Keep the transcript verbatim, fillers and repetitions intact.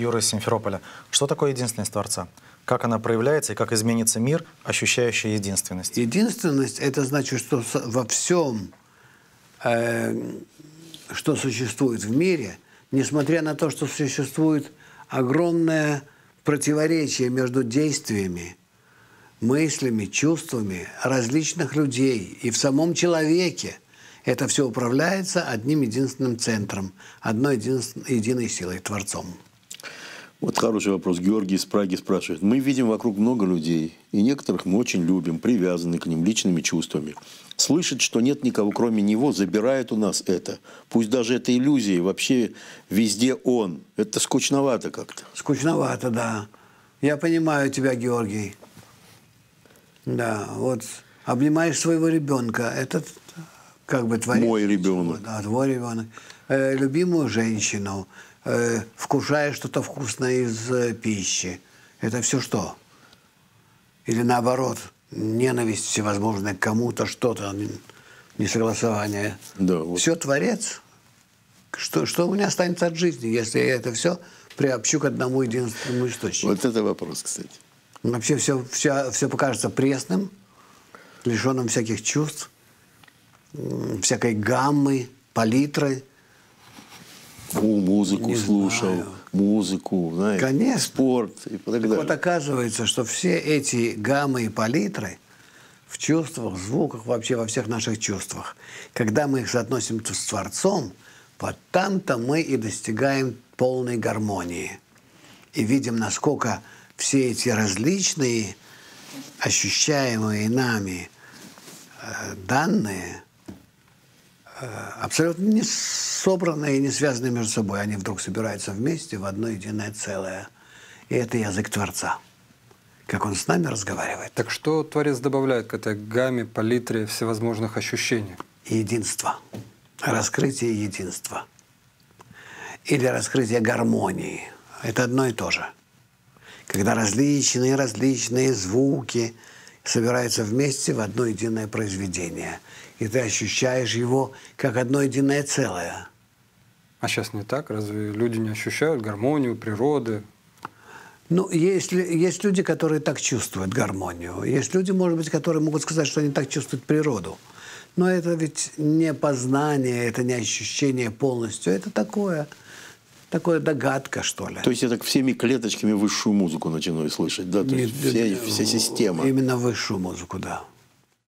Юры из Симферополя. Что такое единственность Творца? Как она проявляется и как изменится мир, ощущающий единственность? Единственность — это значит, что во всем, э, что существует в мире, несмотря на то, что существует огромное противоречие между действиями, мыслями, чувствами различных людей и в самом человеке, это все управляется одним единственным центром, одной единой силой – Творцом. Вот хороший вопрос. Георгий из Праги спрашивает. Мы видим вокруг много людей, и некоторых мы очень любим, привязаны к ним личными чувствами. Слышать, что нет никого кроме него, забирает у нас это. Пусть даже это иллюзия, вообще везде он. Это скучновато как-то. Скучновато, да. Я понимаю тебя, Георгий. Да, вот обнимаешь своего ребенка. Это как бы творец. Мой ребенок. Да, твой ребенок. Э, любимую женщину. Э, вкушая что-то вкусное из э, пищи. Это все что? Или наоборот, ненависть всевозможная к кому-то, что-то, несогласование. Да, вот. Все творец. Что, что у меня останется от жизни, если я это все приобщу к одному единственному источнику? Вот это вопрос, кстати. Вообще все, все, все покажется пресным, лишенным всяких чувств, всякой гаммы, палитры. О, музыку не слушал, знаю. музыку, знаешь, Конечно. спорт и так далее. Так вот оказывается, что все эти гаммы и палитры в чувствах, звуках, вообще во всех наших чувствах, когда мы их соотносим с Творцом, вот там-то мы и достигаем полной гармонии. И видим, насколько все эти различные, ощущаемые нами э, данные, абсолютно не собранные и не связанные между собой. Они вдруг собираются вместе в одно единое целое. И это язык Творца, как он с нами разговаривает. Так что Творец добавляет к этой гамме, палитре всевозможных ощущений? Единство. Раскрытие единства. Или раскрытие гармонии. Это одно и то же. Когда различные-различные звуки собираются вместе в одно единое произведение. И ты ощущаешь его как одно единое целое. А сейчас не так? Разве люди не ощущают гармонию природы? Ну, есть, есть люди, которые так чувствуют гармонию. Есть люди, может быть, которые могут сказать, что они так чувствуют природу. Но это ведь не познание, это не ощущение полностью. Это такое, такое догадка, что ли. То есть я так всеми клеточками высшую музыку начинаю слышать, да? То есть вся, вся система. Именно высшую музыку, да.